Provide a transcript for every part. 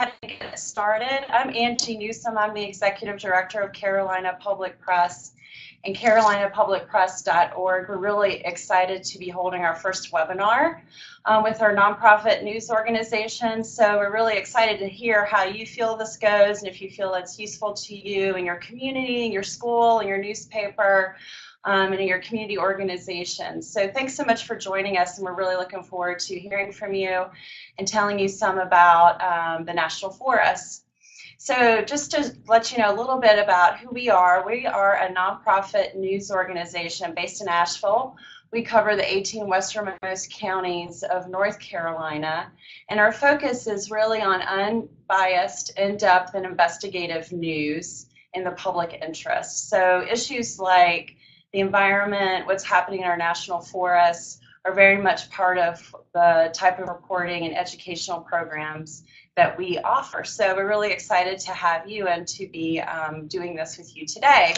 How to get us started. I'm Angie Newsome. I'm the Executive Director of Carolina Public Press and carolinapublicpress.org. We're really excited to be holding our first webinar with our nonprofit news organization. So we're really excited to hear how you feel this goes and if you feel it's useful to you and your community, and your school, and your newspaper, and in your community organizations. So thanks so much for joining us, and we're really looking forward to hearing from you and telling you some about the National Forest. So just to let you know a little bit about who we are a nonprofit news organization based in Asheville. We cover the 18 westernmost counties of North Carolina, and our focus is really on unbiased, in-depth, and investigative news in the public interest. So issues like the environment, what's happening in our national forests, are very much part of the type of reporting and educational programs that we offer. So we're really excited to have you and to be doing this with you today.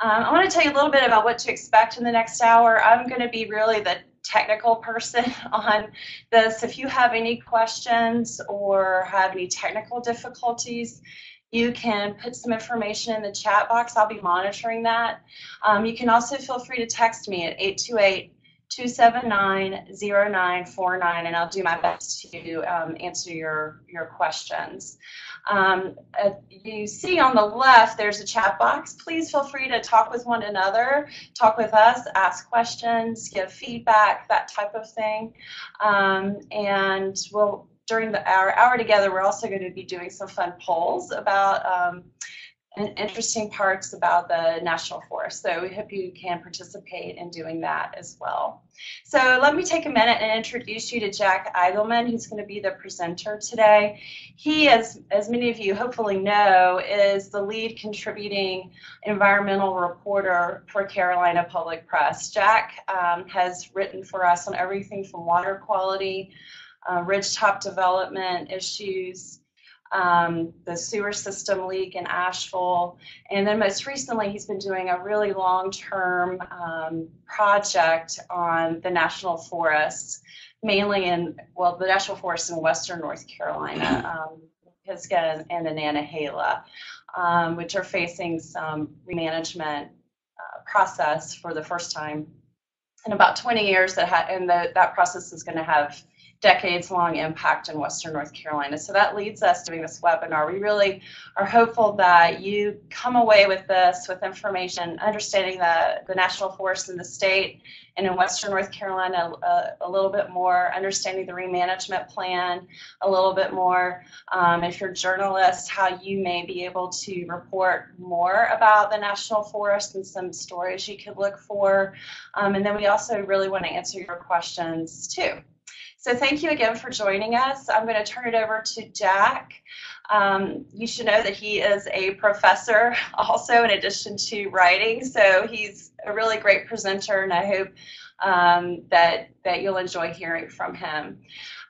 I want to tell you a little bit about what to expect in the next hour. I'm going to be really the technical person on this. If you have any questions or have any technical difficulties, you can put some information in the chat box. I'll be monitoring that. You can also feel free to text me at 828-279-0949, and I'll do my best to answer your questions. You see on the left, there's a chat box. Please feel free to talk with one another, talk with us, ask questions, give feedback, that type of thing, and we'll. During our hour together, we're also going to be doing some fun polls about interesting parts about the National Forest. So we hope you can participate in doing that as well. So let me take a minute and introduce you to Jack Igelman, who's going to be the presenter today. He, as many of you hopefully know, is the lead contributing environmental reporter for Carolina Public Press. Jack has written for us on everything from water quality, ridgetop development issues, the sewer system leak in Asheville, and then most recently he's been doing a really long-term project on the National Forests, mainly in, well, the National Forests in western North Carolina, Pisgah and the Nantahala, which are facing some remanagement process for the first time in about 20 years, that process is going to have decades-long impact in western North Carolina. So that leads us doing this webinar. We really are hopeful that you come away with this, with information, understanding the national forest in the state and in western North Carolina a little bit more, understanding the remanagement plan a little bit more. If you're a journalist, how you may be able to report more about the national forest and some stories you could look for. And then we also really want to answer your questions too. So thank you again for joining us. I'm going to turn it over to Jack. You should know that he is a professor also in addition to writing, so he's a really great presenter, and I hope that you'll enjoy hearing from him.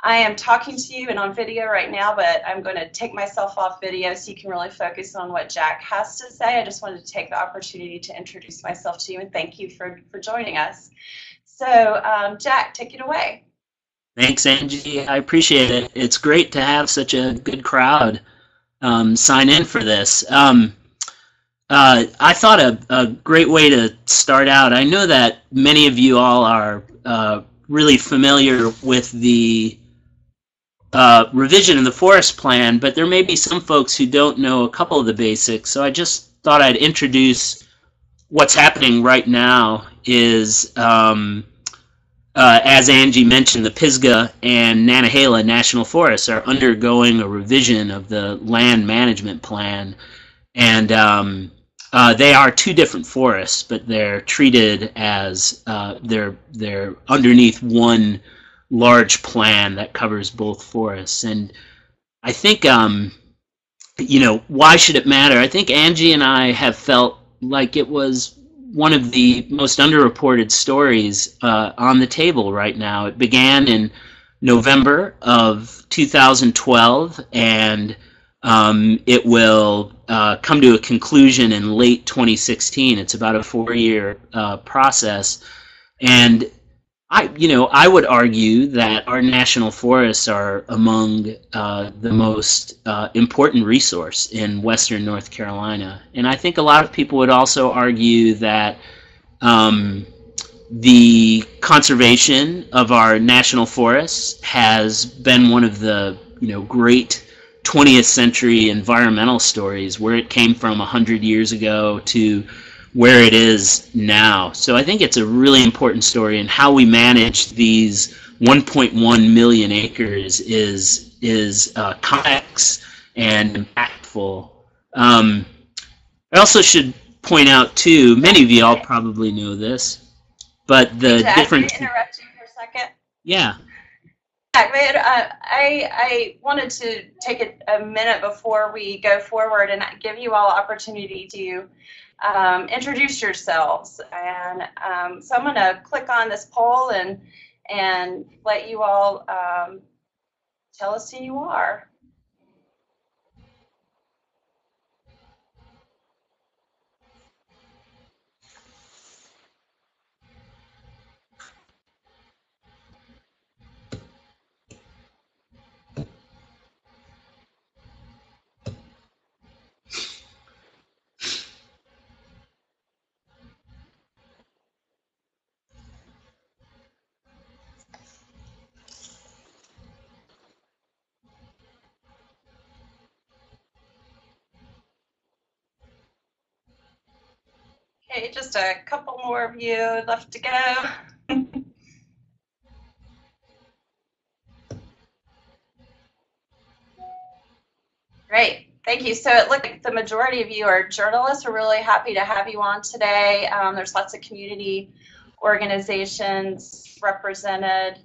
I am talking to you and on video right now, but I'm going to take myself off video so you can really focus on what Jack has to say. I just wanted to take the opportunity to introduce myself to you and thank you for joining us. So Jack, take it away. Thanks, Angie. I appreciate it. It's great to have such a good crowd sign in for this. I thought a great way to start out, I know that many of you all are really familiar with the revision of the forest plan, but there may be some folks who don't know a couple of the basics, so I just thought I'd introduce what's happening right now is as Angie mentioned, the Pisgah and Nantahala National Forests are undergoing a revision of the land management plan, and they are two different forests, but they're treated as they're underneath one large plan that covers both forests. And I think you know, why should it matter? I think Angie and I have felt like it was one of the most underreported stories on the table right now. It began in November of 2012, and it will come to a conclusion in late 2016. It's about a 4-year process, and I would argue that our national forests are among the most important resource in western North Carolina. And I think a lot of people would also argue that the conservation of our national forests has been one of the great 20th century environmental stories, where it came from 100 years ago to where it is now. So I think it's a really important story, and how we manage these 1.1 million acres is complex and impactful. I also should point out too, many of you all probably know this, but the Jack, difference. Can I interrupt you for a second? Yeah. I wanted to take a minute before we go forward and give you all opportunity to introduce yourselves. And so I'm going to click on this poll and let you all tell us who you are. Okay, just a couple more of you left to go. Great, thank you. So it looks like the majority of you are journalists. We're really happy to have you on today. There's lots of community organizations represented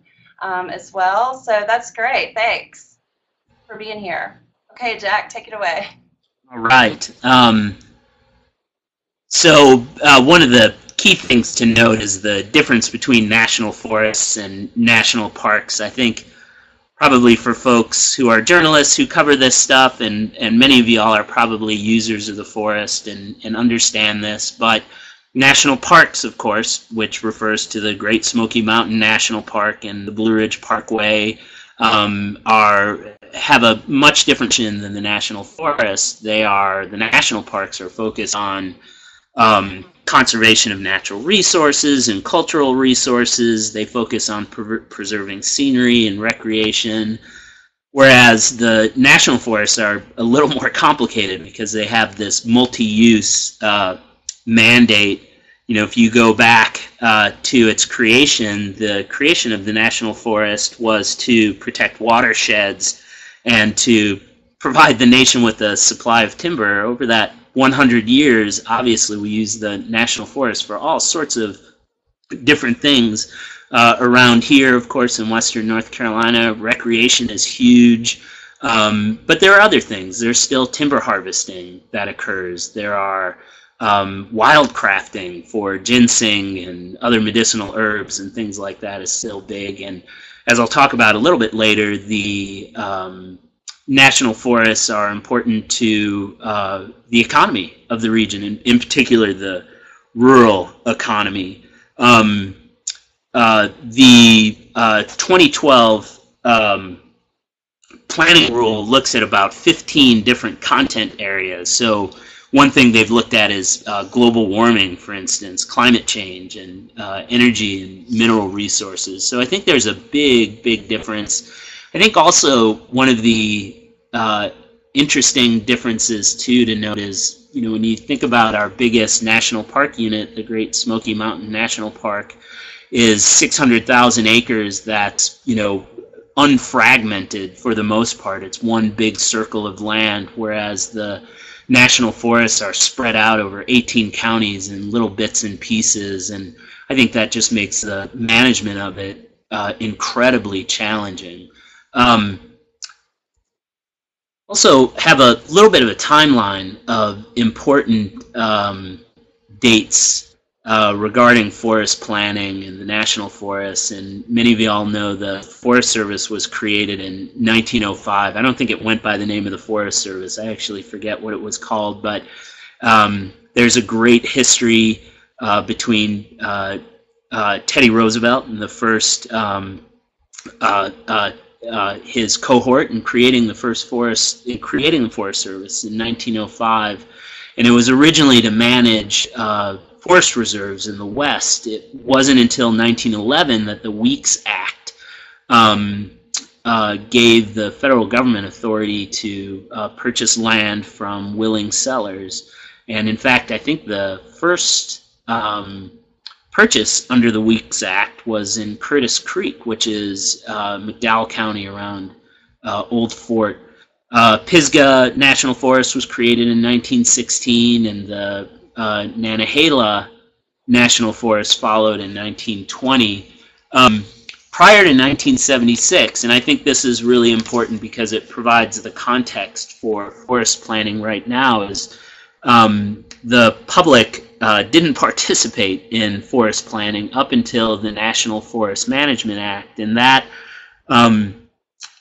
as well. So that's great. Thanks for being here. Okay, Jack, take it away. All right. So one of the key things to note is the difference between national forests and national parks. I think probably for folks who are journalists who cover this stuff, and many of you all are probably users of the forest and understand this, but national parks, of course, which refers to the Great Smoky Mountain National Park and the Blue Ridge Parkway, have a much different function than the national forest. The national parks are focused on conservation of natural resources and cultural resources. They focus on preserving scenery and recreation, whereas the national forests are a little more complicated because they have this multi-use mandate. If you go back to its creation, the creation of the national forest was to protect watersheds and to provide the nation with a supply of timber. Over that 100 years, obviously, we use the national forest for all sorts of different things. Around here, of course, in western North Carolina, recreation is huge. But there are other things. There's still timber harvesting that occurs. There are wild crafting for ginseng and other medicinal herbs and things like that is still big. And as I'll talk about a little bit later, the national forests are important to the economy of the region, and in particular the rural economy. The 2012 planning rule looks at about 15 different content areas. So one thing they've looked at is global warming, for instance, climate change, and energy and mineral resources. So I think there's a big, big difference. I think also one of the interesting differences too to note is, when you think about our biggest national park unit, the Great Smoky Mountain National Park, is 600,000 acres that's, unfragmented for the most part. It's one big circle of land, whereas the national forests are spread out over 18 counties in little bits and pieces, and I think that just makes the management of it incredibly challenging. Also have a little bit of a timeline of important dates regarding forest planning and the national forests. And many of you all know the Forest Service was created in 1905. I don't think it went by the name of the Forest Service. I actually forget what it was called, but there's a great history between Teddy Roosevelt and the first his cohort in creating the first forest, in creating the Forest Service in 1905, and it was originally to manage forest reserves in the West. It wasn't until 1911 that the Weeks Act gave the federal government authority to purchase land from willing sellers. And in fact, I think the first purchase under the Weeks Act was in Curtis Creek, which is McDowell County around Old Fort. Pisgah National Forest was created in 1916, and the Nantahala National Forest followed in 1920. Prior to 1976, and I think this is really important because it provides the context for forest planning right now, is the public didn't participate in forest planning up until the National Forest Management Act, and that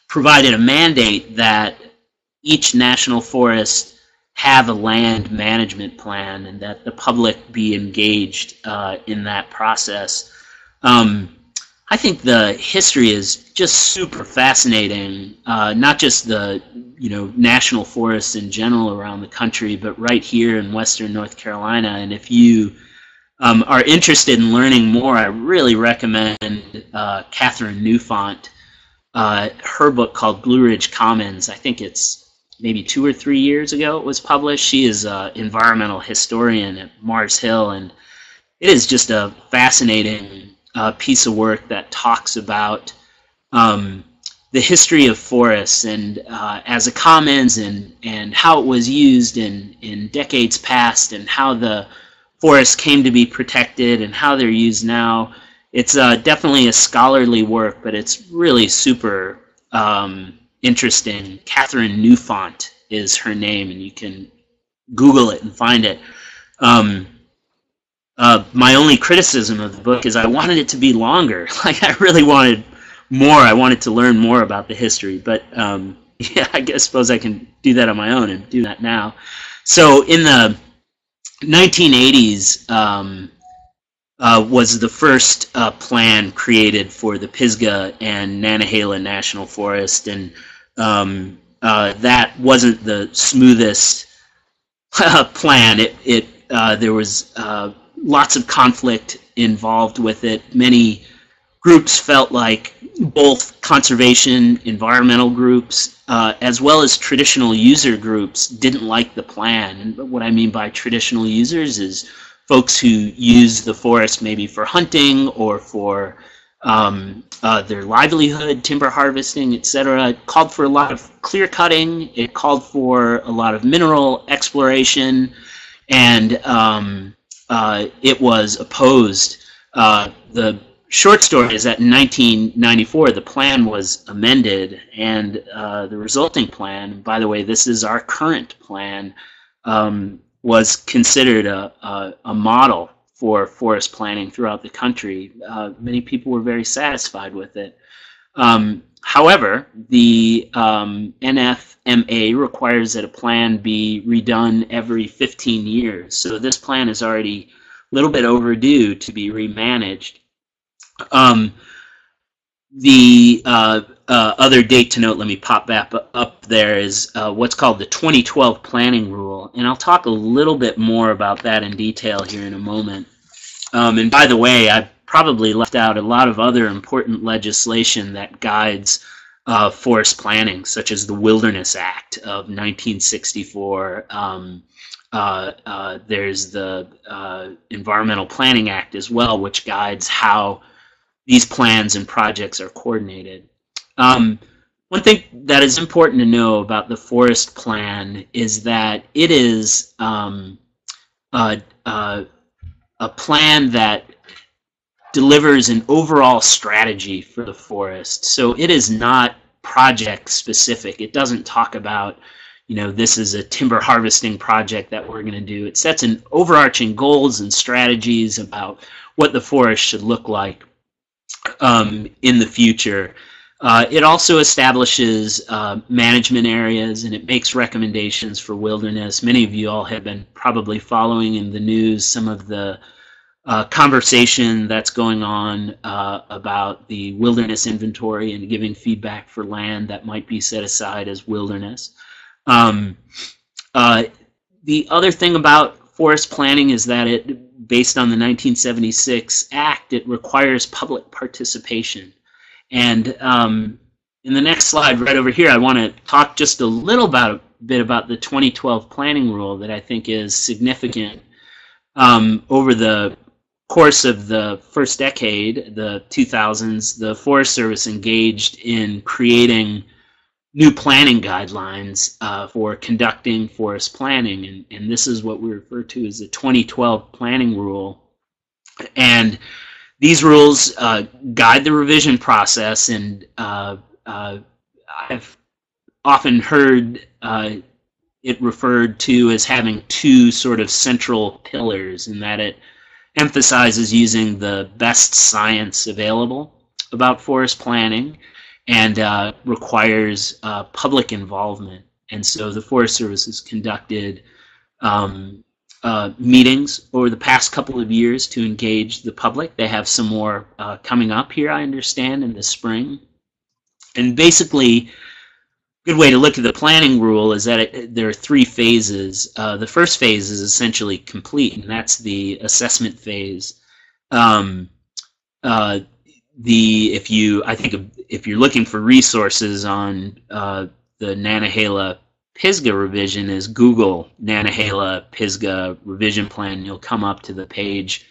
provided a mandate that each national forest have a land management plan and that the public be engaged in that process. I think the history is just super fascinating, not just the national forests in general around the country, but right here in western North Carolina. And if you are interested in learning more, I really recommend Catherine Newfont, her book called Blue Ridge Commons. I think it's maybe 2 or 3 years ago it was published. She is an environmental historian at Mars Hill, and it is just a fascinating piece of work that talks about the history of forests and as a commons, and how it was used in decades past, and how the forests came to be protected and how they're used now. It's definitely a scholarly work, but it's really super interesting. Catherine Newfont is her name, and you can Google it and find it. My only criticism of the book is I wanted it to be longer. Like, I really wanted more. I wanted to learn more about the history. But yeah, I guess suppose I can do that on my own and do that now. So in the 1980s was the first plan created for the Pisgah and Nantahala National Forest, and that wasn't the smoothest plan. There was lots of conflict involved with it. Many groups felt like both conservation, environmental groups, as well as traditional user groups didn't like the plan. And what I mean by traditional users is folks who use the forest maybe for hunting or for their livelihood, timber harvesting, etc. It called for a lot of clear cutting. It called for a lot of mineral exploration. And it was opposed. The short story is that in 1994, the plan was amended, and the resulting plan, by the way, this is our current plan, was considered a model for forest planning throughout the country. Many people were very satisfied with it. However, the NFMA requires that a plan be redone every 15 years. So this plan is already a little bit overdue to be remanaged. The other date to note, let me pop that up there, is what's called the 2012 Planning Rule. And I'll talk a little bit more about that in detail here in a moment. And by the way, I've probably left out a lot of other important legislation that guides forest planning, such as the Wilderness Act of 1964. There's the Environmental Planning Act as well, which guides how these plans and projects are coordinated. One thing that is important to know about the forest plan is that it is a plan that delivers an overall strategy for the forest. So it is not project specific. It doesn't talk about, this is a timber harvesting project that we're going to do. It sets an overarching goals and strategies about what the forest should look like in the future. It also establishes management areas, and it makes recommendations for wilderness. Many of you all have been probably following in the news some of the conversation that's going on about the wilderness inventory and giving feedback for land that might be set aside as wilderness. The other thing about forest planning is that it, based on the 1976 Act, it requires public participation. And in the next slide right over here, I want to talk just a little bit about the 2012 planning rule that I think is significant. Over the course of the first decade, the 2000s, the Forest Service engaged in creating new planning guidelines for conducting forest planning, and this is what we refer to as the 2012 planning rule. And these rules guide the revision process, and I've often heard it referred to as having two sort of central pillars, in that it emphasizes using the best science available about forest planning and requires public involvement. And so the Forest Service has conducted meetings over the past couple of years to engage the public. They have some more coming up here, I understand, in the spring. And basically, good way to look at the planning rule is that there are three phases. The first phase is essentially complete, and that's the assessment phase. I think if you're looking for resources on the Nantahala Pisgah revision, is Google Nantahala Pisgah revision plan. You'll come up to the page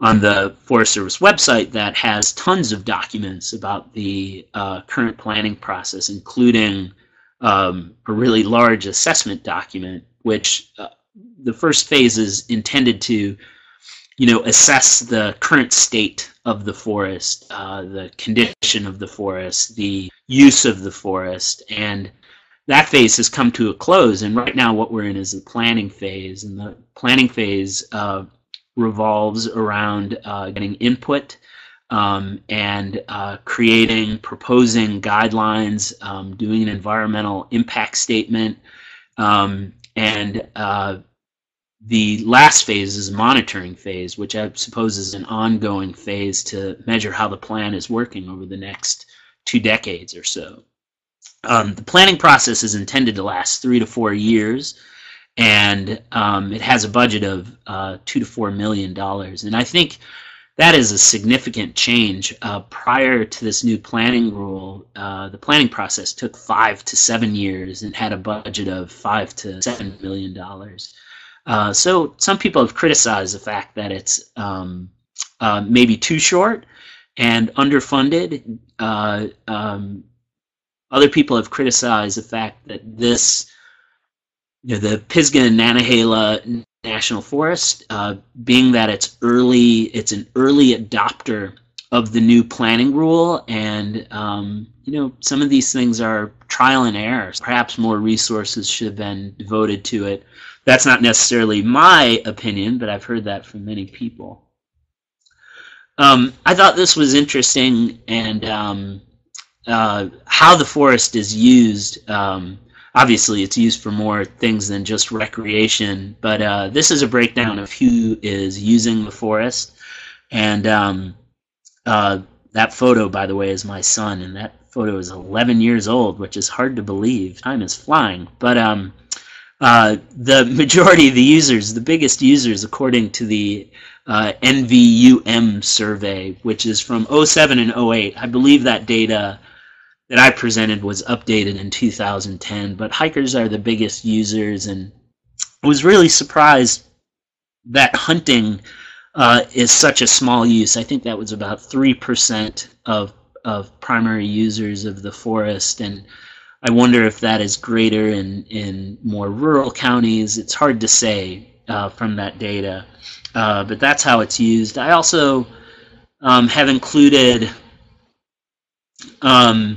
on the Forest Service website that has tons of documents about the current planning process, including a really large assessment document, which the first phase is intended to, you know, assess the current state of the forest, the condition of the forest, the use of the forest, and that phase has come to a close. And right now what we're in is the planning phase, and the planning phase revolves around getting input and creating, proposing guidelines, doing an environmental impact statement, and the last phase is monitoring phase, which I suppose is an ongoing phase to measure how the plan is working over the next 2 decades or so. The planning process is intended to last 3 to 4 years, and it has a budget of $2 to $4 million. And I think that is a significant change. Prior to this new planning rule, the planning process took 5 to 7 years and had a budget of $5 to $7 million. So some people have criticized the fact that it's maybe too short and underfunded. Other people have criticized the fact that this, you know, the Pisgah-Nantahala National Forest, being that it's early, it's an early adopter of the new planning rule, and you know, some of these things are trial and error. Perhaps more resources should have been devoted to it. That's not necessarily my opinion, but I've heard that from many people. I thought this was interesting, and how the forest is used. Obviously, it's used for more things than just recreation, but this is a breakdown of who is using the forest. And that photo, by the way, is my son, and that photo is 11 years old, which is hard to believe. Time is flying. But the majority of the users, the biggest users, according to the NVUM survey, which is from 07 and 08, I believe that data that I presented was updated in 2010, but hikers are the biggest users. And I was really surprised that hunting is such a small use. I think that was about 3% of primary users of the forest, and I wonder if that is greater in more rural counties. It's hard to say from that data, but that's how it's used. I also have included a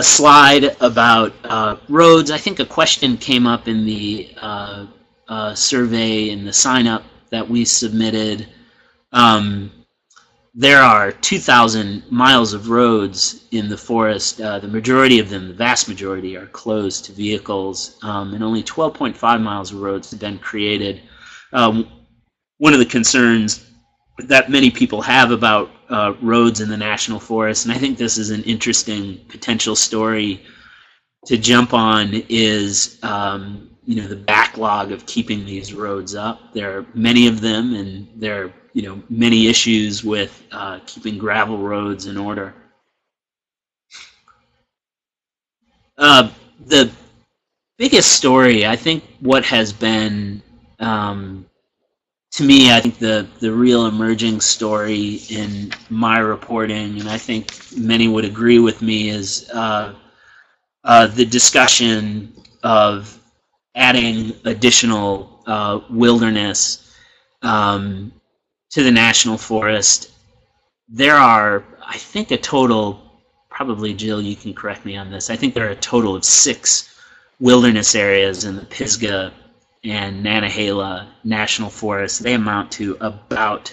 slide about roads. I think a question came up in the survey, in the sign-up that we submitted. There are 2,000 miles of roads in the forest. The majority of them, the vast majority, are closed to vehicles, and only 12.5 miles of roads have been created. one of the concerns that many people have about roads in the national forest, and I think this is an interesting potential story to jump on, is the backlog of keeping these roads up. There are many of them, and there are many issues with keeping gravel roads in order. The biggest story, I think, what has been to me, I think the real emerging story in my reporting, and I think many would agree with me, is the discussion of adding additional wilderness to the national forest. There are, I think, a total, probably Jill, you can correct me on this, I think there are a total of 6 wilderness areas in the Pisgah and Nantahala National Forest. They amount to about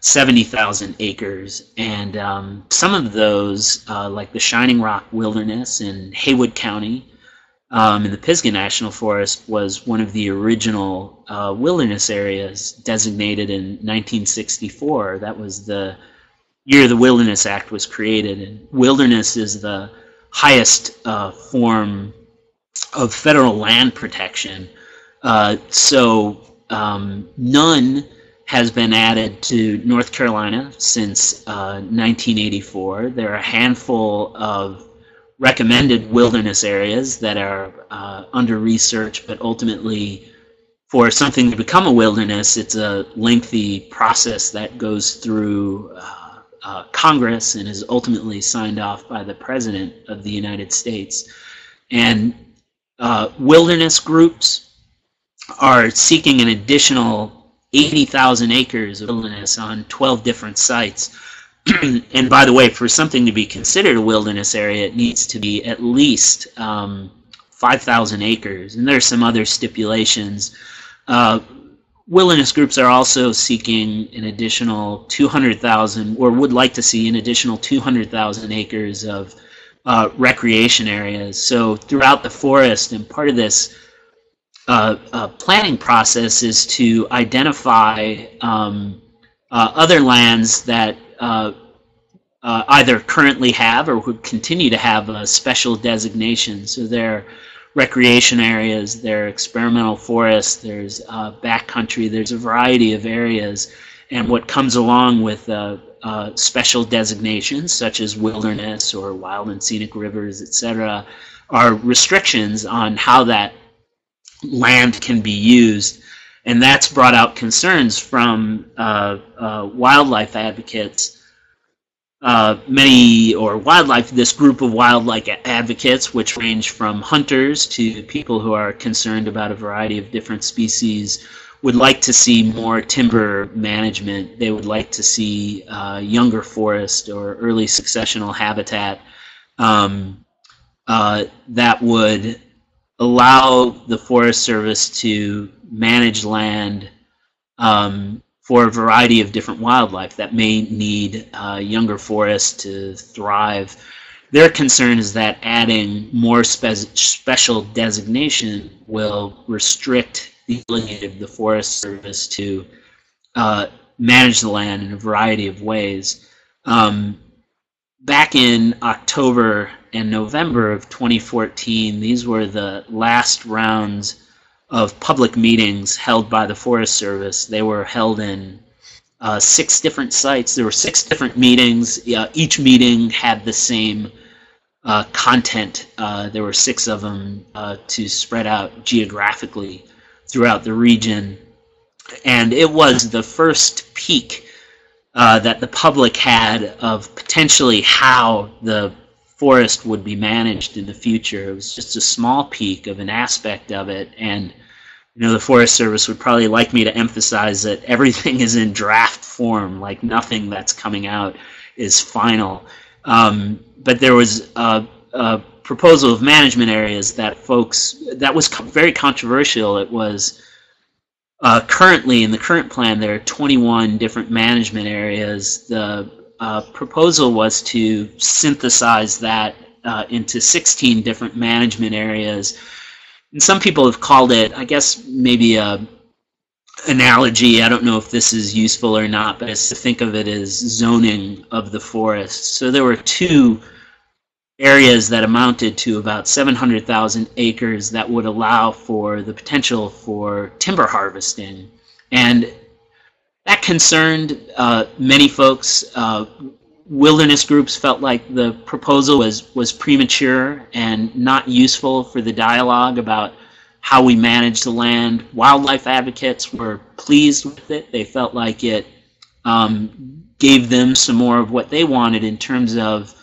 70,000 acres, and some of those, like the Shining Rock Wilderness in Haywood County, in the Pisgah National Forest, was one of the original wilderness areas designated in 1964. That was the year the Wilderness Act was created, and wilderness is the highest form of federal land protection. None has been added to North Carolina since 1984. There are a handful of recommended wilderness areas that are under research, but ultimately for something to become a wilderness, it's a lengthy process that goes through Congress and is ultimately signed off by the President of the United States. And wilderness groups are seeking an additional 80,000 acres of wilderness on 12 different sites. And by the way, for something to be considered a wilderness area, it needs to be at least 5,000 acres. And there are some other stipulations. Wilderness groups are also seeking an additional 200,000, or would like to see an additional 200,000 acres of recreation areas. So throughout the forest, and part of this planning process is to identify other lands that either currently have or would continue to have a special designation. So there are recreation areas, there are experimental forests, there's backcountry, there's a variety of areas, and what comes along with special designations such as wilderness or wild and scenic rivers, etc., are restrictions on how that land can be used, and that's brought out concerns from wildlife advocates. This group of wildlife advocates, which range from hunters to people who are concerned about a variety of different species, would like to see more timber management. They would like to see younger forest or early successional habitat that would allow the Forest Service to manage land for a variety of different wildlife that may need younger forests to thrive. Their concern is that adding more special designation will restrict the ability of the Forest Service to manage the land in a variety of ways. Back in October and November of 2014, these were the last rounds of public meetings held by the Forest Service. They were held in 6 different sites. There were 6 different meetings. Each meeting had the same content. There were 6 of them to spread out geographically throughout the region. And it was the first peak that the public had of potentially how the forest would be managed in the future. It was just a small peak of an aspect of it, and the Forest Service would probably like me to emphasize that everything is in draft form, like nothing that's coming out is final. But there was a proposal of management areas that was very controversial. It was currently, in the current plan, there are 21 different management areas. The proposal was to synthesize that into 16 different management areas. And some people have called it, I guess, maybe analogy, I don't know if this is useful or not, but it's to think of it as zoning of the forest. So there were two areas that amounted to about 700,000 acres that would allow for the potential for timber harvesting. And that concerned many folks. Wilderness groups felt like the proposal was premature and not useful for the dialogue about how we manage the land. Wildlife advocates were pleased with it. They felt like it gave them some more of what they wanted in terms of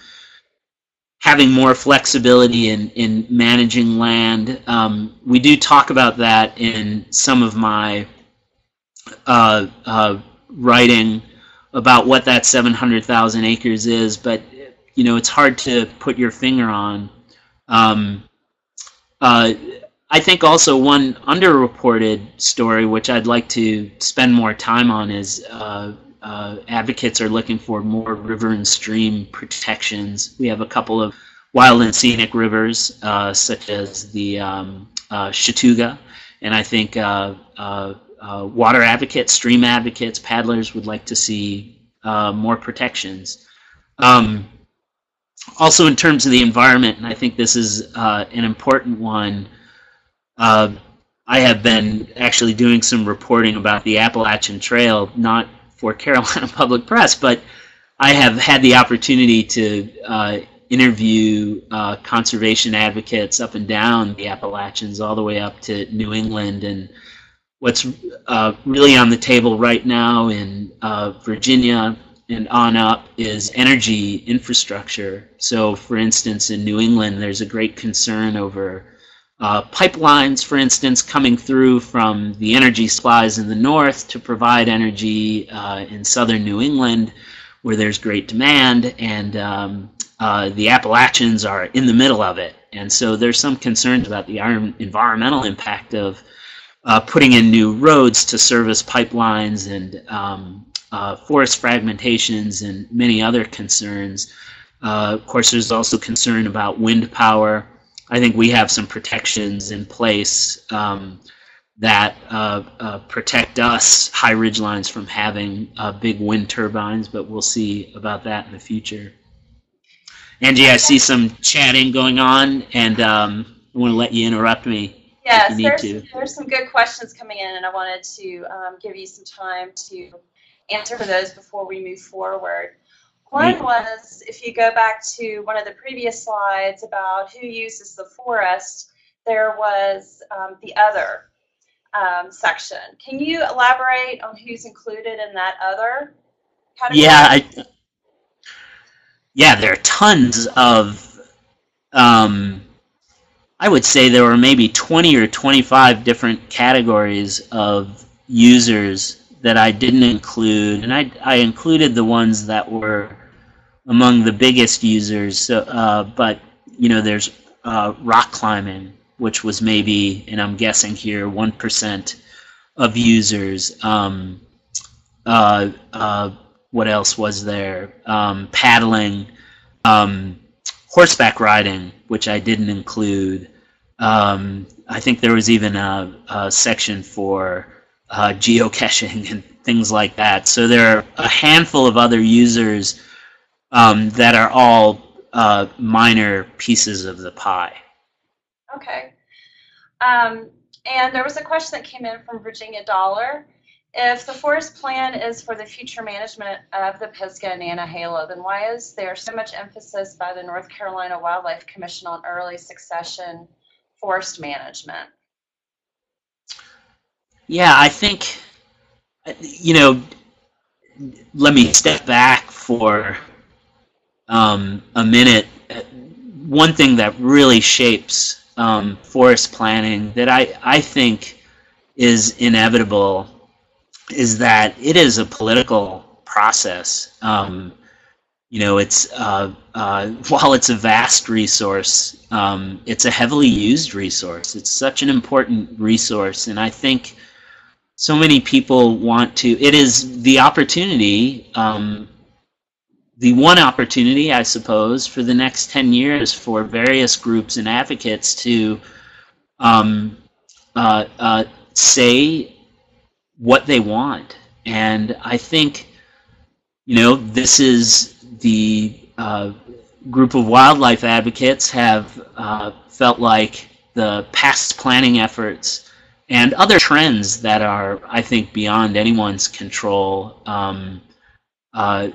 having more flexibility in managing land. We do talk about that in some of my writing about what that 700,000 acres is, but you know, it's hard to put your finger on. I think also one underreported story, which I'd like to spend more time on, is advocates are looking for more river and stream protections. We have a couple of wild and scenic rivers, such as the Chattooga, and I think water advocates, stream advocates, paddlers would like to see more protections. Also in terms of the environment, and I think this is an important one, I have been actually doing some reporting about the Appalachian Trail, not for Carolina Public Press, but I have had the opportunity to interview conservation advocates up and down the Appalachians, all the way up to New England. And what's really on the table right now in Virginia and on up is energy infrastructure. So, for instance, in New England, there's a great concern over pipelines, for instance, coming through from the energy supplies in the north to provide energy in southern New England, where there's great demand, and the Appalachians are in the middle of it. And so there's some concerns about the environmental impact of putting in new roads to service pipelines, and forest fragmentations, and many other concerns. Of course, there's also concern about wind power. I think we have some protections in place that protect us, high ridge lines, from having big wind turbines, but we'll see about that in the future. Angie, I see some chatting going on, and I want to let you interrupt me. Yes, if you need to. There's some good questions coming in, and I wanted to give you some time to answer for those before we move forward. One was, if you go back to one of the previous slides about who uses the forest, there was the other section. Can you elaborate on who's included in that other category? Yeah, yeah, there are tons of, I would say there were maybe 20 or 25 different categories of users that I didn't include, and I included the ones that were among the biggest users. So, but you know, there's rock climbing, which was maybe, and I'm guessing here, 1% of users. What else was there? Paddling, horseback riding, which I didn't include. I think there was even a section for geocaching and things like that. So there are a handful of other users that are all minor pieces of the pie. Okay. And there was a question that came in from Virginia Dollar. If the forest plan is for the future management of the Pisgah-Nantahala, then why is there so much emphasis by the North Carolina Wildlife Commission on early succession forest management? Yeah, I think, you know, let me step back for a minute. One thing that really shapes forest planning that I think is inevitable is that it is a political process. You know, it's while it's a vast resource, it's a heavily used resource. It's such an important resource, and I think so many people want to, it is the opportunity, the one opportunity, I suppose, for the next 10 years for various groups and advocates to say what they want. And I think, you know, this is the group of wildlife advocates have felt like the past planning efforts and other trends that are, I think, beyond anyone's control, I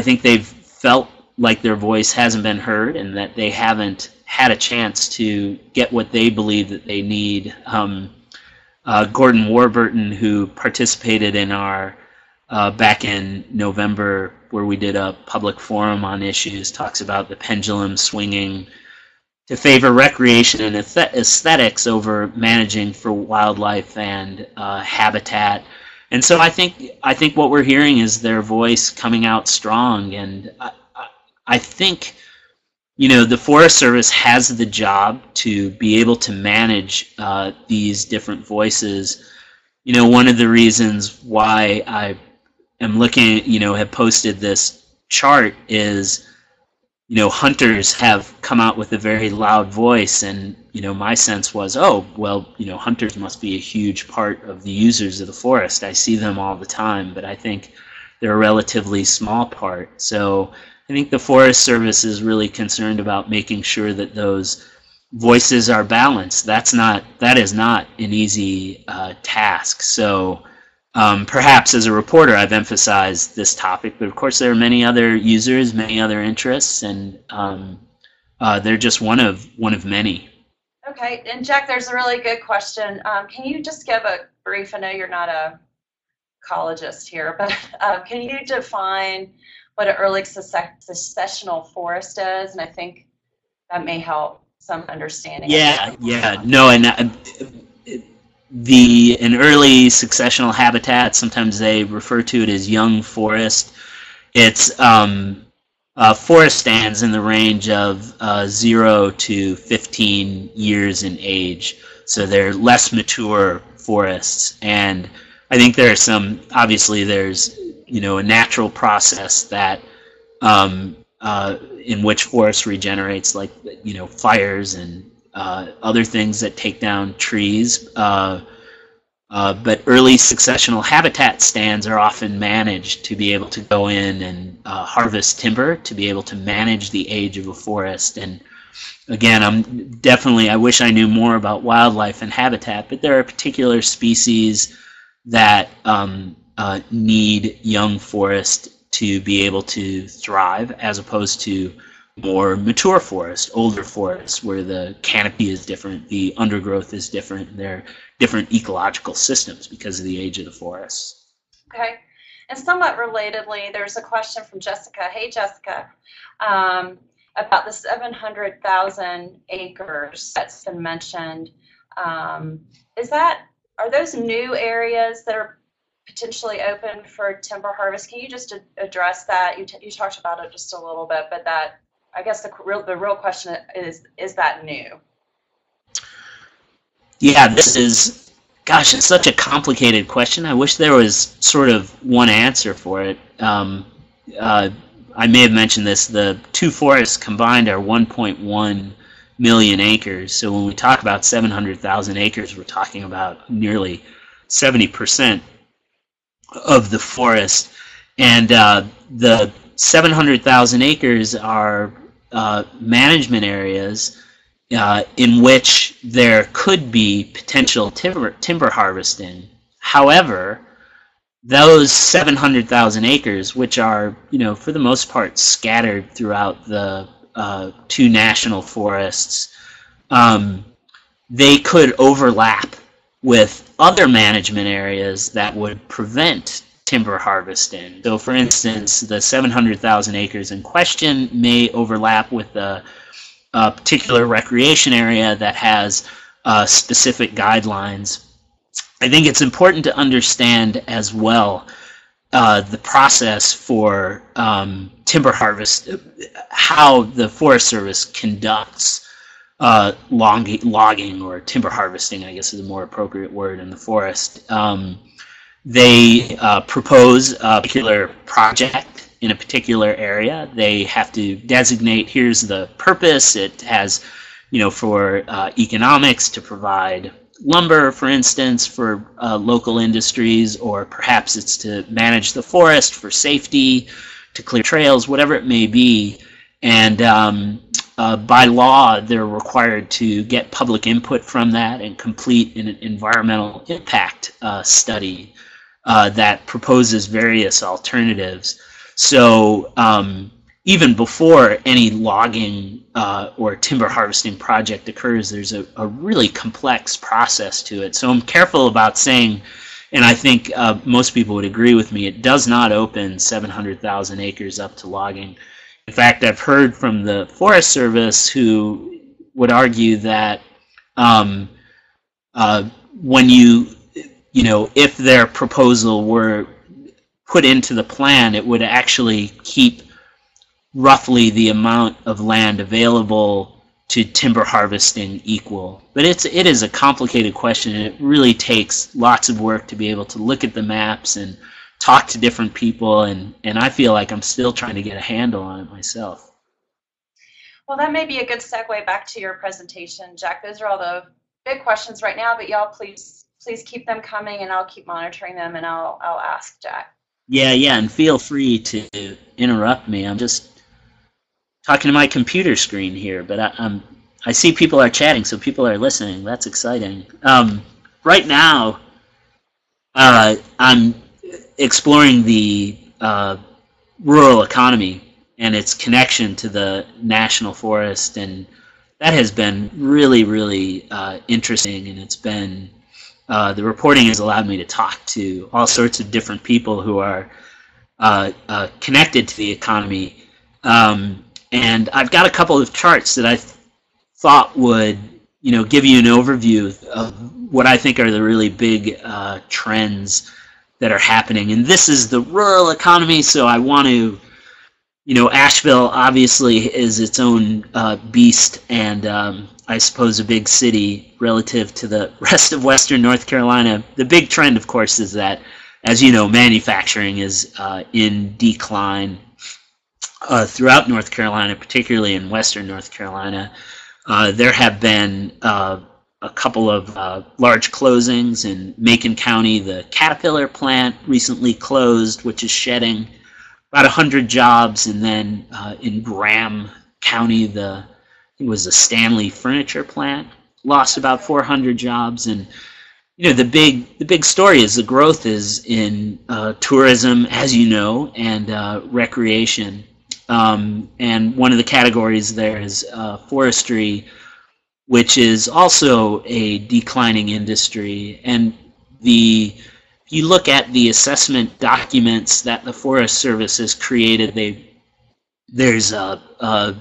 think they've felt like their voice hasn't been heard and that they haven't had a chance to get what they believe that they need. Gordon Warburton, who participated in our back in November where we did a public forum on issues, talks about the pendulum swinging to favor recreation and aesthetics over managing for wildlife and habitat. And so I think what we're hearing is their voice coming out strong, and I think, you know, the Forest Service has the job to be able to manage these different voices. You know, one of the reasons why I am looking, you know, have posted this chart is, you know, hunters have come out with a very loud voice, and, you know, my sense was, oh, well, you know, hunters must be a huge part of the users of the forest. I see them all the time, but I think they're a relatively small part. So I think the Forest Service is really concerned about making sure that those voices are balanced. That is not an easy task. So perhaps as a reporter I've emphasized this topic, but of course there are many other users, many other interests, and they're just one of many. Okay, and Jack, there's a really good question. Can you just give a brief, I know you're not a ecologist here, but can you define what an early successional forest is? And I think that may help some understanding. Yeah, no, and an early successional habitat, sometimes they refer to it as young forest. It's forest stands in the range of 0 to 15 years in age, so they're less mature forests. And I think there are some, obviously there's, you know, a natural process that in which forest regenerates, like, you know, fires and other things that take down trees, but early successional habitat stands are often managed to be able to go in and harvest timber to be able to manage the age of a forest. And again, I wish I knew more about wildlife and habitat, but there are particular species that need young forest to be able to thrive, as opposed to more mature forest, older forests, where the canopy is different, the undergrowth is different, they're different ecological systems because of the age of the forest. Okay, and somewhat relatedly, there's a question from Jessica. Hey, Jessica, about the 700,000 acres that's been mentioned. Are those new areas that are potentially open for timber harvest? Can you just address that? You talked about it just a little bit, but that, I guess the real question is that new? Yeah, this is, gosh, it's such a complicated question. I wish there was sort of one answer for it. I may have mentioned this, the two forests combined are 1.1 million acres. So when we talk about 700,000 acres, we're talking about nearly 70% of the forest. And the 700,000 acres are management areas in which there could be potential timber harvesting. However, those 700,000 acres, which are, you know, for the most part scattered throughout the two national forests, they could overlap with other management areas that would prevent timber harvesting. So for instance, the 700,000 acres in question may overlap with a particular recreation area that has specific guidelines. I think it's important to understand as well the process for timber harvest, how the Forest Service conducts logging or timber harvesting, I guess is a more appropriate word, in the forest. They propose a particular project in a particular area. They have to designate, here's the purpose. It has, you know, for economics, to provide lumber, for instance, for local industries, or perhaps it's to manage the forest for safety, to clear trails, whatever it may be. And by law, they're required to get public input from that and complete an environmental impact study that proposes various alternatives. So even before any logging or timber harvesting project occurs, there's a really complex process to it. So I'm careful about saying, and I think most people would agree with me, it does not open 700,000 acres up to logging. In fact, I've heard from the Forest Service who would argue that when if their proposal were put into the plan, it would actually keep roughly the amount of land available to timber harvesting equal. But it is a complicated question, and it really takes lots of work to be able to look at the maps and talk to different people, and I feel like I'm still trying to get a handle on it myself. Well, that may be a good segue back to your presentation, Jack. Those are all the big questions right now, but y'all please keep them coming, and I'll keep monitoring them, and I'll ask Jack. Yeah, and feel free to interrupt me. I'm just talking to my computer screen here, but I see people are chatting, so people are listening. That's exciting. Right now, I'm exploring the rural economy and its connection to the national forest, and that has been really, really interesting, and it's been the reporting has allowed me to talk to all sorts of different people who are connected to the economy, and I've got a couple of charts that I thought would give you an overview of what I think are the really big trends that are happening. And this is the rural economy, so I want to, Asheville obviously is its own beast, and I suppose a big city relative to the rest of Western North Carolina. The big trend, of course, is that, as you know, manufacturing is in decline throughout North Carolina, particularly in Western North Carolina. There have been a couple of large closings in Macon County. The Caterpillar plant recently closed, which is shedding about 100 jobs, and then in Graham County, I think it was the Stanley Furniture plant lost about 400 jobs. And the big story is the growth is in tourism, as you know, and recreation. And one of the categories there is forestry, which is also a declining industry. And if you look at the assessment documents that the Forest Service has created, there's a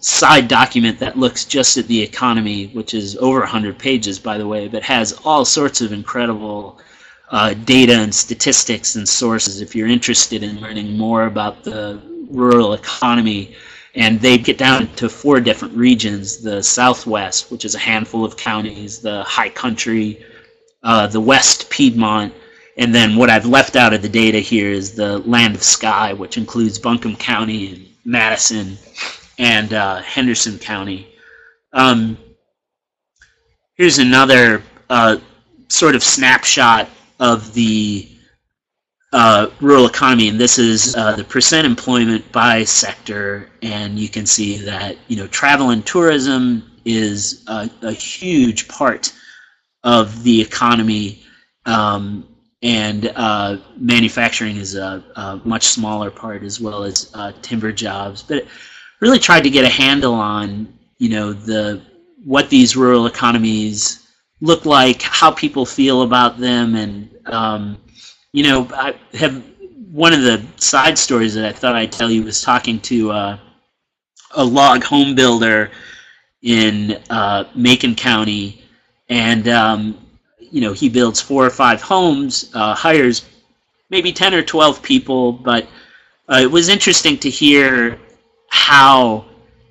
side document that looks just at the economy, which is over 100 pages, by the way, but has all sorts of incredible data and statistics and sources if you're interested in learning more about the rural economy. And they get down to 4 different regions: the Southwest, which is a handful of counties, the High Country, the West Piedmont, and then what I've left out of the data here is the Land of Sky, which includes Buncombe County and Madison and Henderson County. Here's another sort of snapshot of the rural economy, and this is the percent employment by sector, and you can see that travel and tourism is a huge part of the economy, and manufacturing is a much smaller part, as well as timber jobs. But it really tried to get a handle on what these rural economies look like, how people feel about them, and I have one of the side stories that I thought I'd tell you was talking to a log home builder in Macon County, and he builds 4 or 5 homes, hires maybe 10 or 12 people, but it was interesting to hear how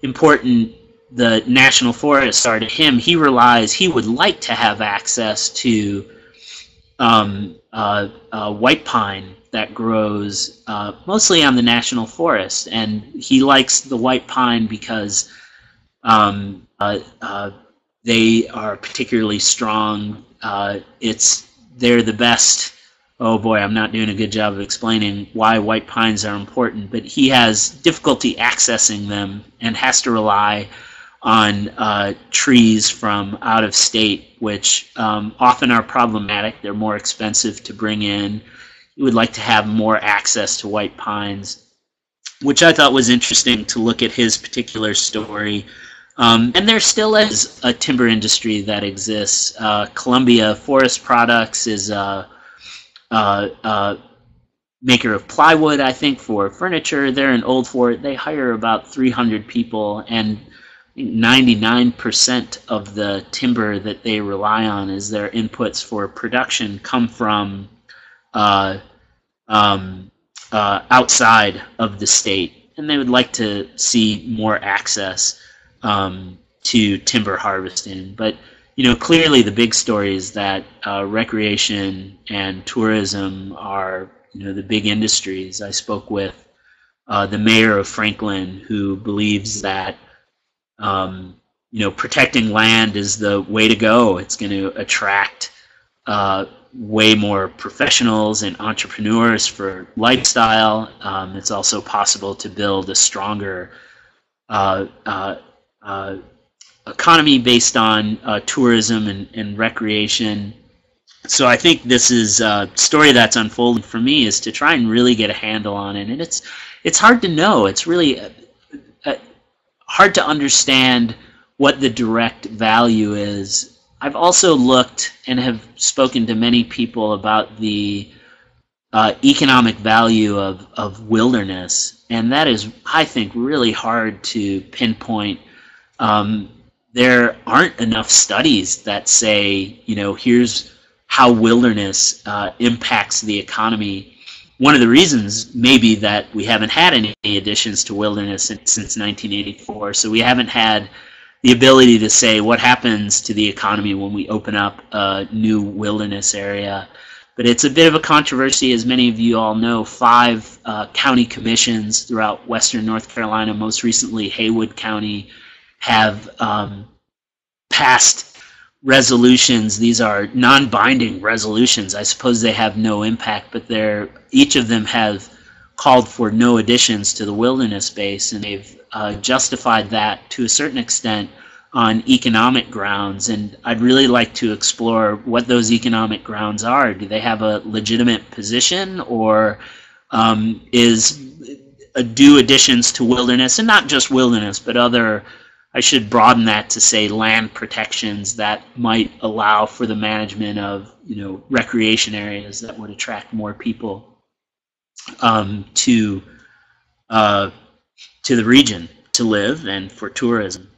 important the national forests are to him. He realized he would like to have access to white pine that grows mostly on the national forest, and he likes the white pine because they are particularly strong. They're the best. Oh boy, I'm not doing a good job of explaining why white pines are important, but he has difficulty accessing them and has to rely on trees from out of state, which often are problematic. They're more expensive to bring in. He would like to have more access to white pines, which I thought was interesting to look at his particular story. And there still is a timber industry that exists. Columbia Forest Products is a maker of plywood, I think, for furniture. They're in Old Fort. They hire about 300 people, and 99% of the timber that they rely on as their inputs for production come from outside of the state, and they would like to see more access to timber harvesting. But you know, clearly the big story is that recreation and tourism are, you know, the big industries. I spoke with the mayor of Franklin, who believes that you know, protecting land is the way to go. It's going to attract way more professionals and entrepreneurs for lifestyle. It's also possible to build a stronger economy based on tourism and recreation. So I think this is a story that's unfolding for me, is to try and really get a handle on it. And it's hard to know. It's really hard to understand what the direct value is. I've also looked and have spoken to many people about the economic value of wilderness, and that is, I think, really hard to pinpoint. There aren't enough studies that say, you know, here's how wilderness impacts the economy. One of the reasons may be that we haven't had any additions to wilderness since 1984, so we haven't had the ability to say what happens to the economy when we open up a new wilderness area. But it's a bit of a controversy, as many of you all know. 5 county commissions throughout western North Carolina, most recently Haywood County, have passed resolutions. These are non-binding resolutions. I suppose they have no impact, but each of them have called for no additions to the wilderness base, and they've justified that to a certain extent on economic grounds. And I'd really like to explore what those economic grounds are. Do they have a legitimate position, or do additions to wilderness, and not just wilderness, but other, I should broaden that to say land protections that might allow for the management of, you know, recreation areas that would attract more people to the region to live and for tourism.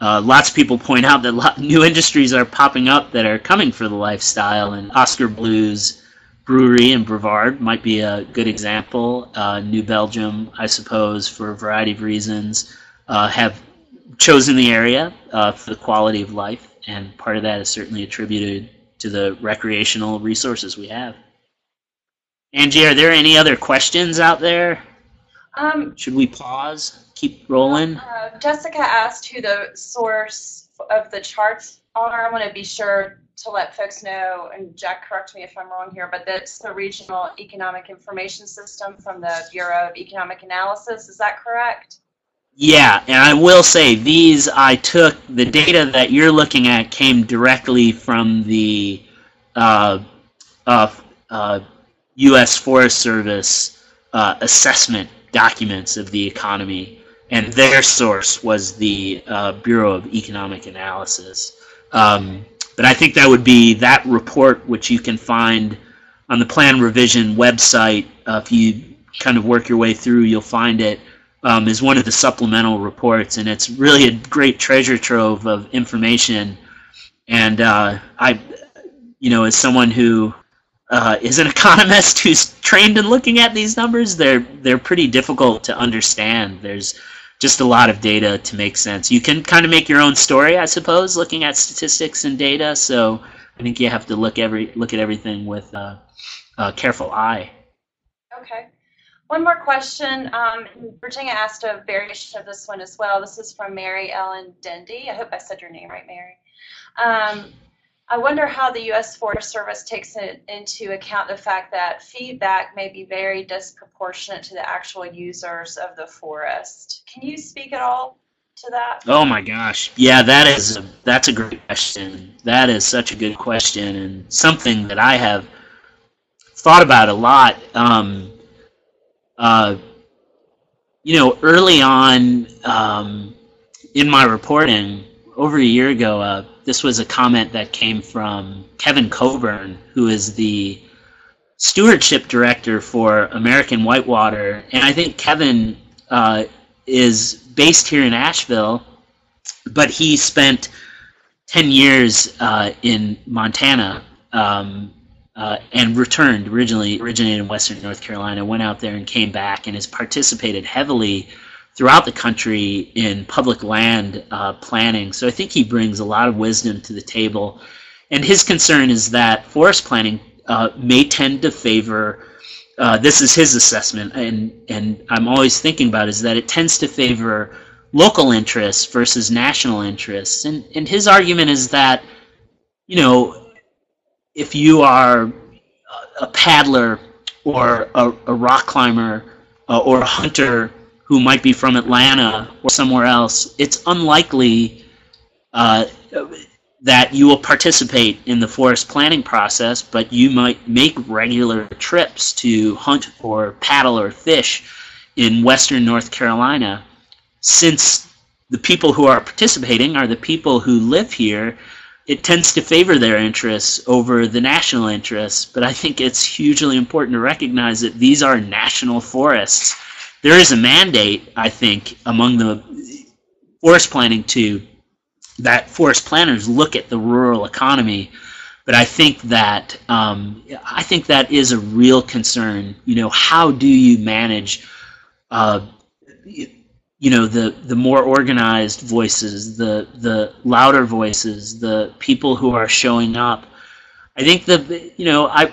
Lots of people point out that new industries are popping up that are coming for the lifestyle, and Oscar Blues Brewery and Brevard might be a good example. New Belgium, I suppose, for a variety of reasons, have chosen the area for the quality of life, and part of that is certainly attributed to the recreational resources we have. Angie, are there any other questions out there? Should we pause? Keep rolling? Jessica asked who the source of the charts are. I want to be sure to let folks know, and Jack, correct me if I'm wrong here, but that's the Regional Economic Information System from the Bureau of Economic Analysis. Is that correct? Yeah, and I will say these, I took the data that you're looking at came directly from the U.S. Forest Service assessment documents of the economy, and their source was the Bureau of Economic Analysis. But I think that would be that report, which you can find on the Plan Revision website. If you kind of work your way through, you'll find it. Is one of the supplemental reports, and it's really a great treasure trove of information. And I, you know, as someone who is an economist who's trained in looking at these numbers, they're pretty difficult to understand. There's just a lot of data to make sense. You can kind of make your own story, I suppose, looking at statistics and data. So I think you have to look at everything with a careful eye. Okay. One more question. Virginia asked a variation of this one as well. This is from Mary Ellen Dendy. I hope I said your name right, Mary. I wonder how the U.S. Forest Service takes into account the fact that feedback may be very disproportionate to the actual users of the forest. Can you speak at all to that? Oh my gosh, yeah, that's a great question. That is such a good question and something that I have thought about a lot. You know, early on in my reporting, over a year ago, this was a comment that came from Kevin Coburn, who is the stewardship director for American Whitewater. And I think Kevin is based here in Asheville, but he spent 10 years in Montana and returned, originated in Western North Carolina, went out there and came back and has participated heavily throughout the country in public land planning. So I think he brings a lot of wisdom to the table. And his concern is that forest planning may tend to favor, this is his assessment, and I'm always thinking about, is that it tends to favor local interests versus national interests. And his argument is that, you know, if you are a paddler or a rock climber or a hunter who might be from Atlanta or somewhere else, it's unlikely that you will participate in the forest planning process, but you might make regular trips to hunt or paddle or fish in Western North Carolina, since the people who are participating are the people who live here. It tends to favor their interests over the national interests, but I think it's hugely important to recognize that these are national forests. There is a mandate, I think, among the forest planning too, that forest planners look at the rural economy, but I think that is a real concern. You know, how do you manage, you know, the more organized voices, the louder voices, the people who are showing up? I think you know, I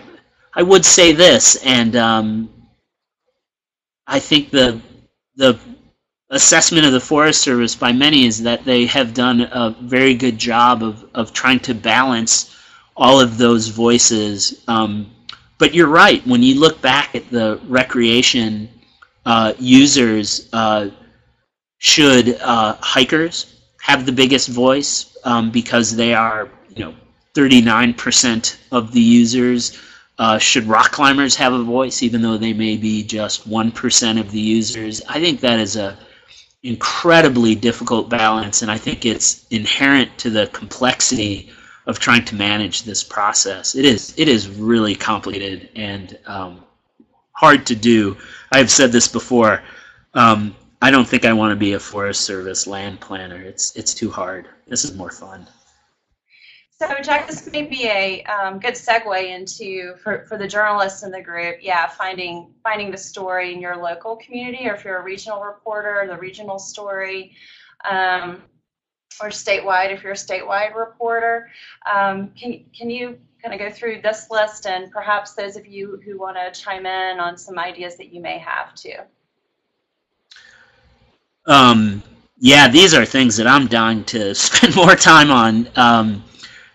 would say this, and I think the assessment of the Forest Service by many is that they have done a very good job of trying to balance all of those voices. But you're right, when you look back at the recreation users, should hikers have the biggest voice because they are, you know, 39% of the users? Should rock climbers have a voice, even though they may be just 1% of the users? I think that is an incredibly difficult balance, and I think it's inherent to the complexity of trying to manage this process. It is really complicated and hard to do. I have said this before. I don't think I want to be a Forest Service land planner. It's too hard. This is more fun. So, Jack, this may be a good segue into, for the journalists in the group, yeah, finding the story in your local community, or if you're a regional reporter, the regional story, or statewide, if you're a statewide reporter. Can you kind of go through this list, and perhaps those of you who want to chime in on some ideas that you may have too? Yeah, these are things that I'm dying to spend more time on.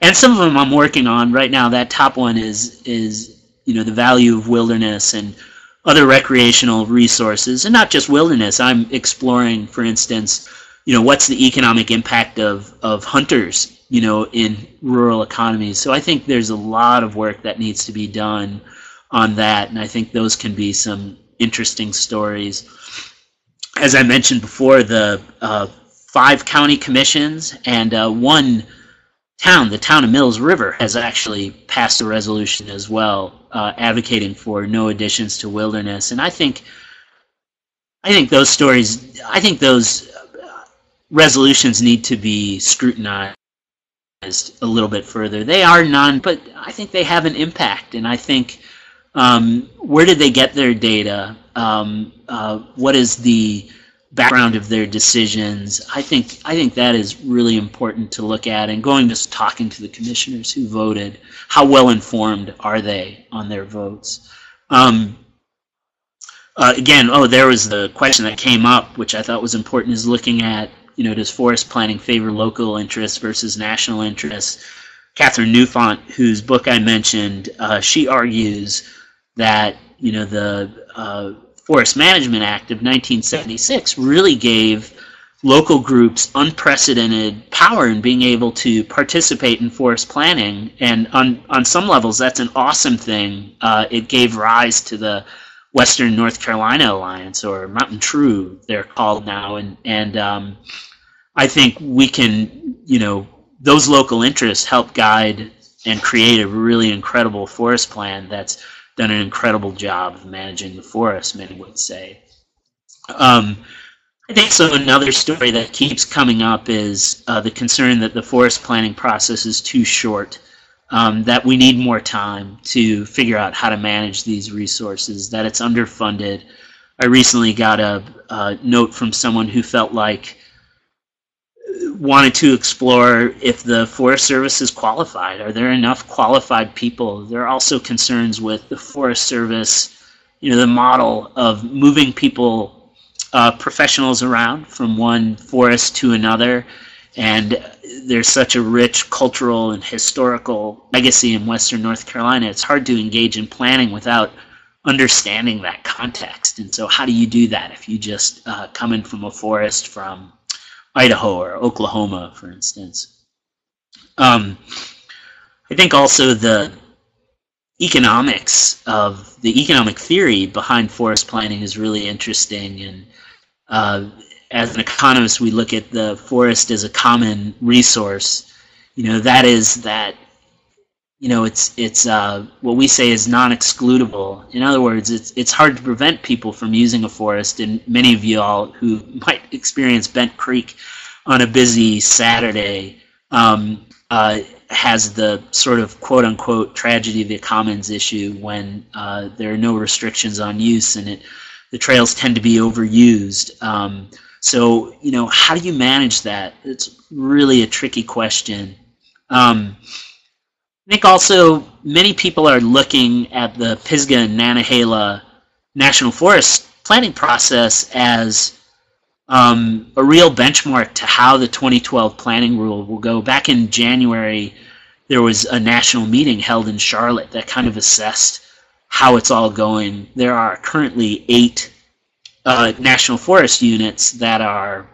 And some of them I'm working on right now. That top one is you know, the value of wilderness and other recreational resources, and not just wilderness. I'm exploring, for instance, you know, what's the economic impact of hunters, you know, in rural economies. So I think there's a lot of work that needs to be done on that, and I think those can be some interesting stories. As I mentioned before, the 5 county commissions and one town, the town of Mills River, has actually passed a resolution as well, advocating for no additions to wilderness. And I think those stories, I think those resolutions need to be scrutinized a little bit further. They are but I think they have an impact. And I think, where did they get their data? What is the background of their decisions? I think that is really important to look at, and talking to the commissioners who voted, how well informed are they on their votes? Again, there was the question that came up, which I thought was important, is looking at, does forest planning favor local interests versus national interests? Catherine Newfont, whose book I mentioned, she argues that, the Forest Management Act of 1976 really gave local groups unprecedented power in being able to participate in forest planning. And on some levels, that's an awesome thing. It gave rise to the Western North Carolina Alliance, or Mountain True, they're called now. And I think we can, those local interests help guide and create a really incredible forest plan that's done an incredible job of managing the forest, many would say. I think so. Another story that keeps coming up is the concern that the forest planning process is too short, that we need more time to figure out how to manage these resources, that it's underfunded. I recently got a note from someone who felt like wanted to explore if the Forest Service is qualified. Are there enough qualified people? There are also concerns with the Forest Service, the model of moving people, professionals around from one forest to another, and there's such a rich cultural and historical legacy in Western North Carolina. It's hard to engage in planning without understanding that context. And so how do you do that if you just come in from a forest from Idaho or Oklahoma, for instance? I think also the economics of the economic theory behind forest planning is really interesting, and as an economist, we look at the forest as a common resource. That is that, it's what we say is non-excludable. In other words, it's hard to prevent people from using a forest, and many of you all who might experience Bent Creek on a busy Saturday has the sort of quote-unquote tragedy of the commons issue when there are no restrictions on use, and the trails tend to be overused. So how do you manage that? It's really a tricky question. I think also many people are looking at the Pisgah-Nantahala National Forest planning process as a real benchmark to how the 2012 planning rule will go. Back in January, there was a national meeting held in Charlotte that kind of assessed how it's all going. There are currently 8 national forest units that are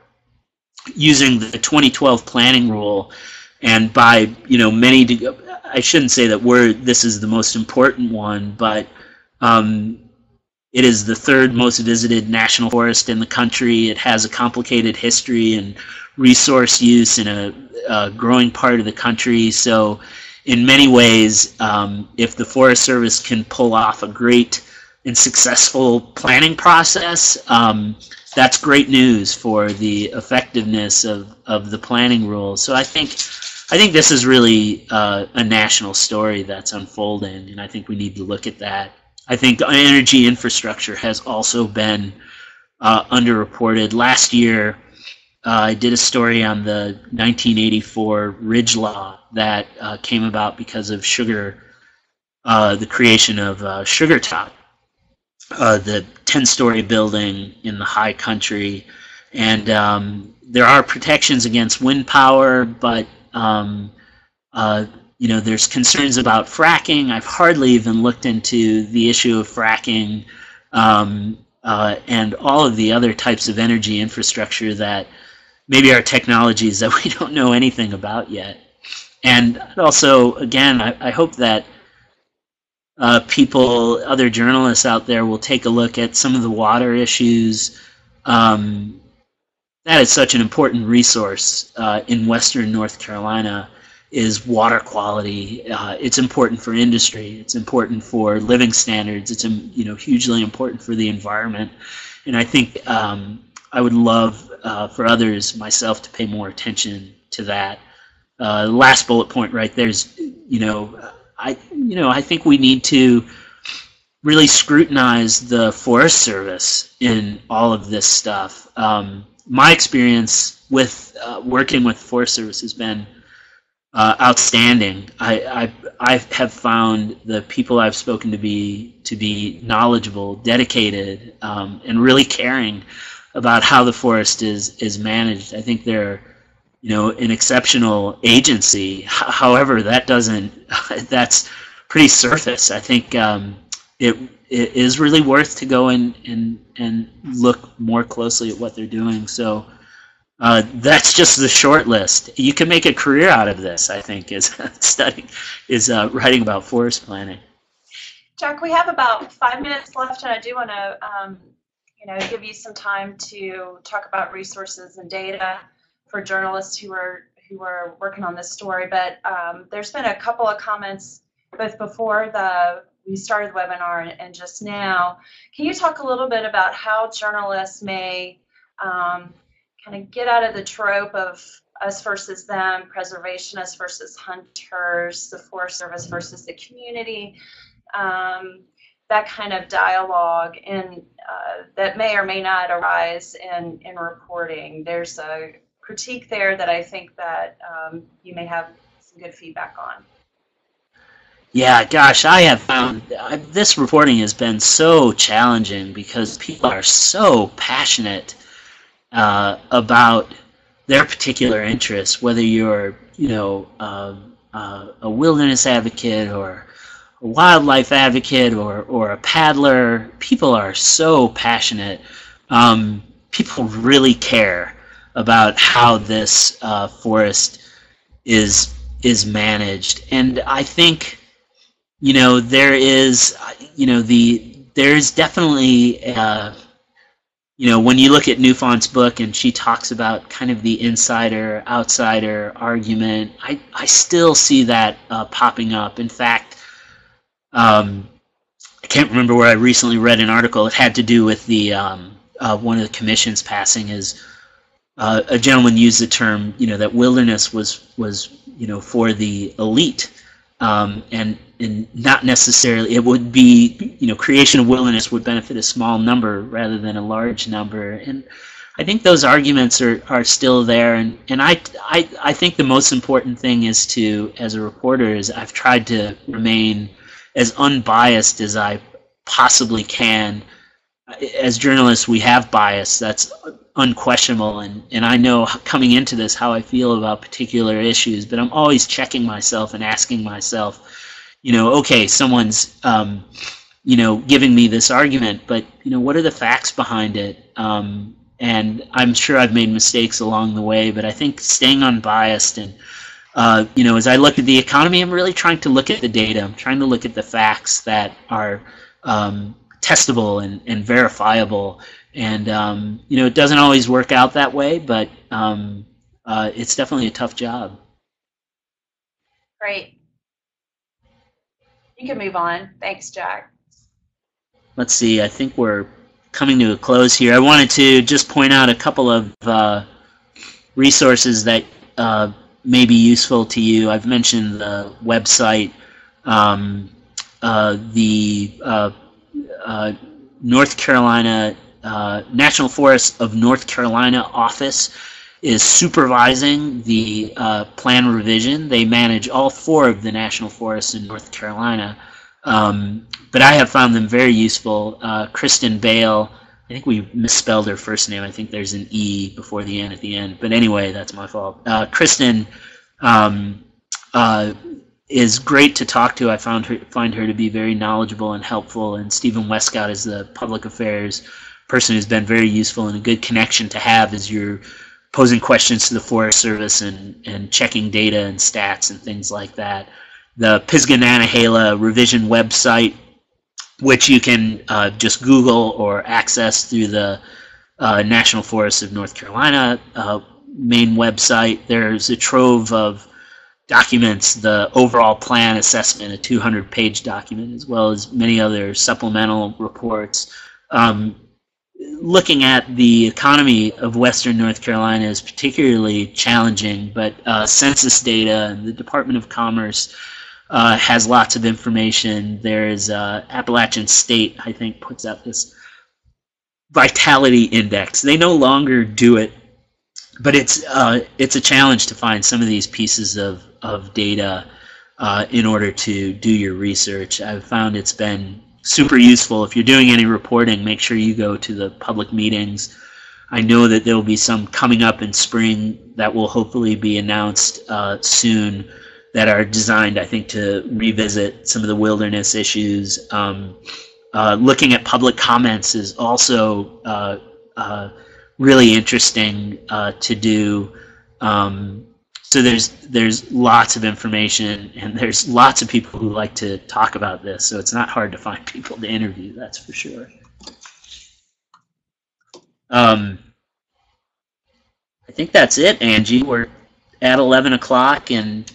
using the 2012 planning rule, and by many, I shouldn't say that this is the most important one, but it is the 3rd most visited national forest in the country. It has a complicated history and resource use in a growing part of the country. So in many ways, if the Forest Service can pull off a great and successful planning process, that's great news for the effectiveness of the planning rule. So I think this is really a national story that's unfolding, and I think we need to look at that. I think energy infrastructure has also been underreported. Last year, I did a story on the 1984 Ridge Law that came about because of the creation of Sugar Top, the 10-story building in the high country. And there are protections against wind power, but there's concerns about fracking. I've hardly even looked into the issue of fracking and all of the other types of energy infrastructure that maybe are technologies that we don't know anything about yet. And also, again, I hope that other journalists out there will take a look at some of the water issues. That is such an important resource in Western North Carolina. Is water quality. It's important for industry. It's important for living standards. It's hugely important for the environment. And I think I would love for others, myself, to pay more attention to that. Last bullet point right there is, I think we need to really scrutinize the Forest Service in all of this stuff. My experience with working with Forest Service has been outstanding. I, I I have found the people I've spoken to be knowledgeable, dedicated, and really caring about how the forest is managed. I think they're, you know, an exceptional agency. However, that doesn't, that's pretty surface. I think it is really worth to go and look more closely at what they're doing. So that's just the short list. You can make a career out of this, I think, is writing about forest planning. Jack, we have about 5 minutes left, and I do want to give you some time to talk about resources and data for journalists who are working on this story. But there's been a couple of comments both before we started the webinar and just now. Can you talk a little bit about how journalists may kind of get out of the trope of us versus them, preservationists versus hunters, the Forest Service versus the community, that kind of dialogue, and that may or may not arise in reporting? There's a critique there that I think that you may have some good feedback on. Yeah, gosh, I have found this reporting has been so challenging because people are so passionate about their particular interests, whether you're, you know, a wilderness advocate or a wildlife advocate or a paddler. People are so passionate. People really care about how this forest is managed, and I think, you know, there is, you know, there's definitely you know, when you look at Newfont's book and she talks about kind of the insider, outsider argument, I still see that popping up. In fact, I can't remember where I recently read an article. It had to do with the one of the commissions passing is a gentleman used the term, you know, that wilderness was you know, for the elite, and not necessarily, it would be, you know, creation of wilderness would benefit a small number rather than a large number. And I think those arguments are still there, and I think the most important thing is to, as a reporter, is I've tried to remain as unbiased as I possibly can. As journalists, we have bias, that's unquestionable, and I know coming into this how I feel about particular issues, but I'm always checking myself and asking myself, you know, okay, someone's, you know, giving me this argument, but, you know, what are the facts behind it? And I'm sure I've made mistakes along the way, but I think staying unbiased and, you know, as I look at the economy, I'm really trying to look at the data. I'm trying to look at the facts that are testable and verifiable. And, you know, it doesn't always work out that way, but it's definitely a tough job. Great. You can move on. Thanks, Jack. Let's see. I think we're coming to a close here. I wanted to just point out a couple of resources that may be useful to you. I've mentioned the website, the North Carolina National Forest of North Carolina office is supervising the plan revision. They manage all 4 of the national forests in North Carolina, but I have found them very useful. Kristen Bale, I think we misspelled her first name. I think there's an E before the N at the end, but anyway, that's my fault. Kristen is great to talk to. I find her to be very knowledgeable and helpful, and Stephen Westcott is the public affairs person who's been very useful and a good connection to have as you're posing questions to the Forest Service and checking data and stats and things like that. The Pisgah-Nantahala Revision website, which you can just Google or access through the National Forest of North Carolina main website. There's a trove of documents, the overall plan assessment, a 200-page document, as well as many other supplemental reports. Looking at the economy of Western North Carolina is particularly challenging, but census data and the Department of Commerce has lots of information. There is Appalachian State, I think, puts out this Vitality Index. They no longer do it, but it's a challenge to find some of these pieces of data. in order to do your research. I've found it's been super useful. If you're doing any reporting, make sure you go to the public meetings. I know that there will be some coming up in spring that will hopefully be announced soon that are designed, I think, to revisit some of the wilderness issues. Looking at public comments is also really interesting to do. So there's lots of information, and there's lots of people who like to talk about this, so it's not hard to find people to interview, that's for sure. I think that's it, Angie. We're at 11 o'clock, and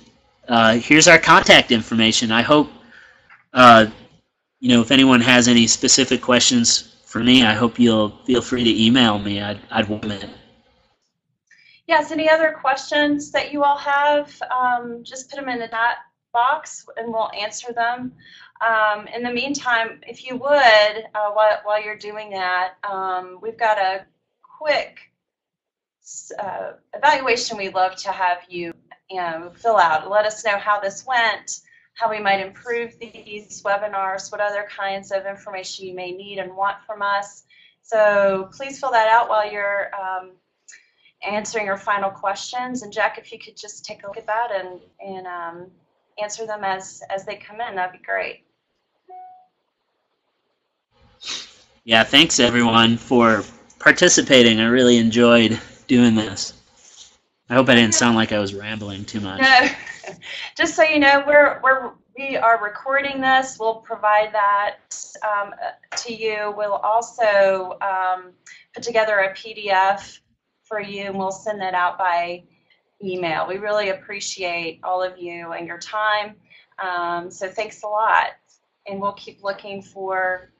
here's our contact information. I hope, you know, if anyone has any specific questions for me, I hope you'll feel free to email me. I'd welcome it. Yes, any other questions that you all have, just put them in the chat box and we'll answer them. In the meantime, if you would, while you're doing that, we've got a quick evaluation we'd love to have you, fill out. Let us know how this went, how we might improve these webinars, what other kinds of information you may need and want from us. So please fill that out while you're answering your final questions, and Jack, if you could just take a look at that and answer them as they come in, that'd be great. Yeah, thanks everyone for participating. I really enjoyed doing this. I hope I didn't sound like I was rambling too much. No, just so you know, we are recording this. We'll provide that to you. We'll also put together a PDF for you, and we'll send that out by email. We really appreciate all of you and your time, so thanks a lot, and we'll keep looking for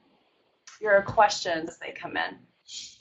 your questions as they come in.